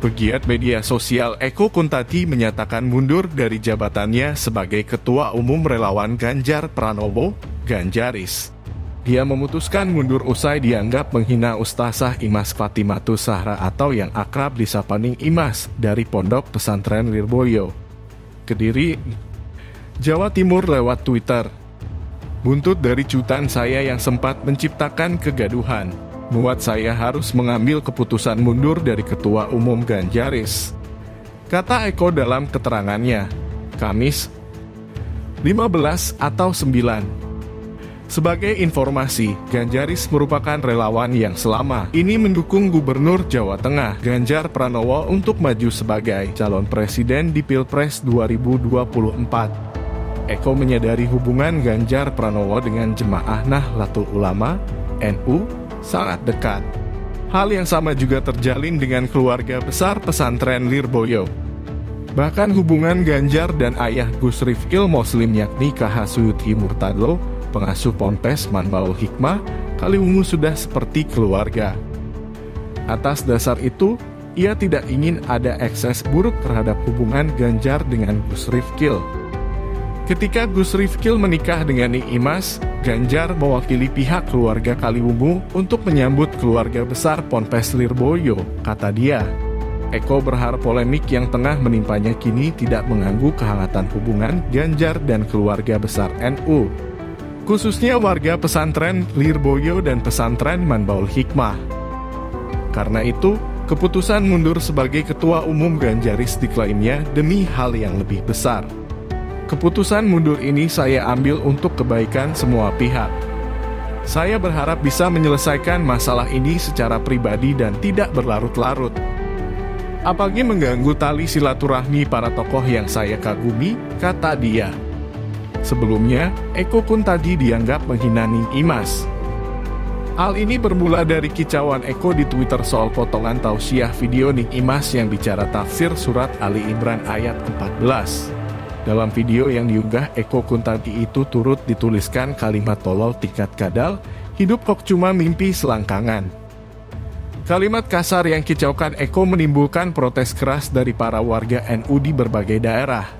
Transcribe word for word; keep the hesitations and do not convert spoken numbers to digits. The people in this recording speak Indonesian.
Pegiat media sosial Eko Kuntadhi menyatakan mundur dari jabatannya sebagai Ketua Umum Relawan Ganjar Pranowo, Ganjarist. Dia memutuskan mundur usai dianggap menghina Ustazah Imaz Fatimatuz Zahra atau yang akrab disapa Ning Imaz dari Pondok Pesantren Lirboyo, Kediri, Jawa Timur lewat Twitter. Buntut dari cuitan saya yang sempat menciptakan kegaduhan, buat saya harus mengambil keputusan mundur dari Ketua Umum Ganjaris, kata Eko dalam keterangannya, Kamis lima belas atau sembilan. Sebagai informasi, Ganjaris merupakan relawan yang selama ini mendukung Gubernur Jawa Tengah Ganjar Pranowo untuk maju sebagai calon presiden di Pilpres dua ribu dua puluh empat. Eko menyadari hubungan Ganjar Pranowo dengan jemaah Nahdlatul Ulama, N U, sangat dekat. Hal yang sama juga terjalin dengan keluarga besar pesantren Lirboyo. Bahkan hubungan Ganjar dan ayah Gus Rifqil Muslim yakni K H Suyuthi Murtadlo, pengasuh Ponpes Manbaul Hikmah, Kaliwungu sudah seperti keluarga. Atas dasar itu, ia tidak ingin ada ekses buruk terhadap hubungan Ganjar dengan Gus Rifqil. Ketika Gus Rifqil menikah dengan Ning Imaz, Ganjar mewakili pihak keluarga Kaliwungu untuk menyambut keluarga besar Ponpes Lirboyo, kata dia. Eko berharap polemik yang tengah menimpanya kini tidak mengganggu kehangatan hubungan Ganjar dan keluarga besar N U, khususnya warga pesantren Lirboyo dan pesantren Manbaul Hikmah. Karena itu, keputusan mundur sebagai Ketua Umum Ganjaris diklaimnya demi hal yang lebih besar. Keputusan mundur ini saya ambil untuk kebaikan semua pihak. Saya berharap bisa menyelesaikan masalah ini secara pribadi dan tidak berlarut-larut. Apalagi mengganggu tali silaturahmi para tokoh yang saya kagumi, kata dia. Sebelumnya, Eko Kuntadhi dianggap menghina Ning Imaz. Hal ini bermula dari kicauan Eko di Twitter soal potongan tausiah video Ning Imaz yang bicara tafsir surat Ali Imran ayat empat belas. Dalam video yang diunggah Eko Kuntadhi itu turut dituliskan kalimat tolol tingkat kadal, hidup kok cuma mimpi selangkangan. Kalimat kasar yang kicaukan Eko menimbulkan protes keras dari para warga N U di berbagai daerah.